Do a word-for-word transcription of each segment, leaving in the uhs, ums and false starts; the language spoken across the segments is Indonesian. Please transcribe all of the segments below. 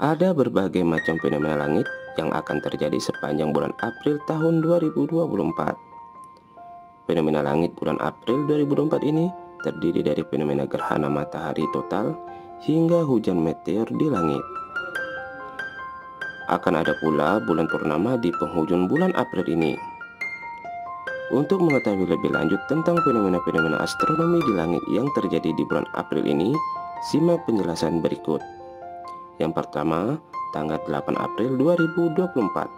Ada berbagai macam fenomena langit yang akan terjadi sepanjang bulan April tahun dua ribu dua puluh empat. Fenomena langit bulan April dua ribu dua puluh empat ini terdiri dari fenomena gerhana matahari total hingga hujan meteor di langit. Akan ada pula bulan purnama di penghujung bulan April ini. Untuk mengetahui lebih lanjut tentang fenomena-fenomena astronomi di langit yang terjadi di bulan April ini, simak penjelasan berikut. Yang pertama, tanggal delapan April dua ribu dua puluh empat.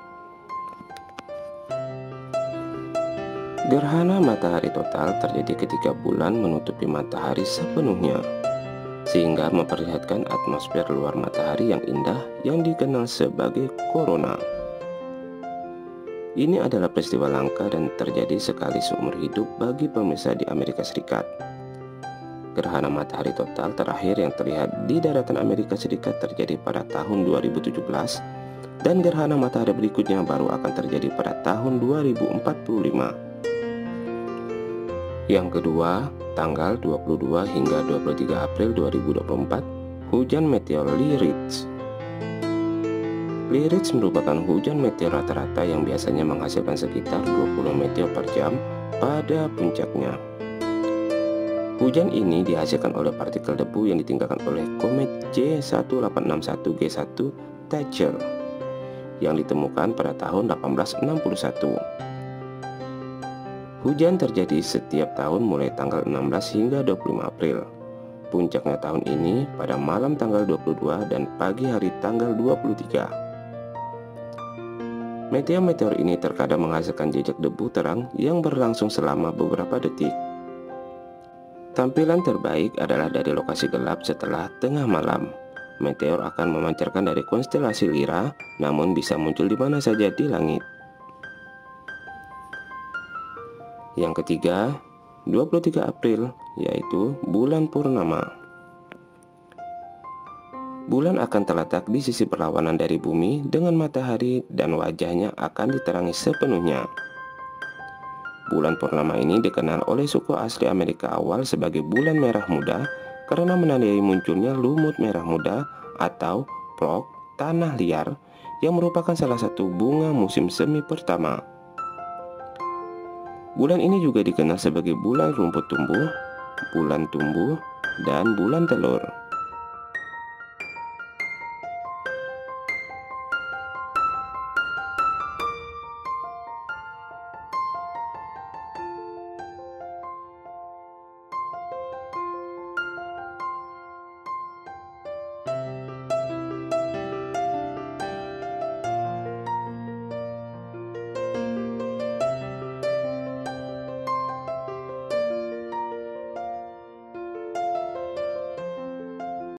Gerhana matahari total terjadi ketika bulan menutupi matahari sepenuhnya, sehingga memperlihatkan atmosfer luar matahari yang indah yang dikenal sebagai korona. Ini adalah peristiwa langka dan terjadi sekali seumur hidup bagi pemirsa di Amerika Serikat. Gerhana matahari total terakhir yang terlihat di daratan Amerika Serikat terjadi pada tahun dua ribu tujuh belas, dan gerhana matahari berikutnya baru akan terjadi pada tahun dua ribu empat puluh lima. Yang kedua, tanggal dua puluh dua hingga dua puluh tiga April dua ribu dua puluh empat, hujan meteor Lyrids. Lyrids merupakan hujan meteor rata-rata yang biasanya menghasilkan sekitar dua puluh meteor per jam pada puncaknya. Hujan ini dihasilkan oleh partikel debu yang ditinggalkan oleh komet C satu delapan enam satu G satu Thatcher yang ditemukan pada tahun delapan belas enam puluh satu. Hujan terjadi setiap tahun mulai tanggal enam belas hingga dua puluh lima April. Puncaknya tahun ini pada malam tanggal dua puluh dua dan pagi hari tanggal dua puluh tiga. Meteor-meteor ini terkadang menghasilkan jejak debu terang yang berlangsung selama beberapa detik. Tampilan terbaik adalah dari lokasi gelap setelah tengah malam. Meteor akan memancarkan dari konstelasi Lyra, namun bisa muncul di mana saja di langit. Yang ketiga, dua puluh tiga April, yaitu bulan purnama. Bulan akan terletak di sisi berlawanan dari bumi dengan matahari dan wajahnya akan diterangi sepenuhnya. Bulan purnama ini dikenal oleh suku asli Amerika awal sebagai bulan merah muda karena menandai munculnya lumut merah muda atau prok tanah liar yang merupakan salah satu bunga musim semi pertama. Bulan ini juga dikenal sebagai bulan rumput tumbuh, bulan tumbuh, dan bulan telur.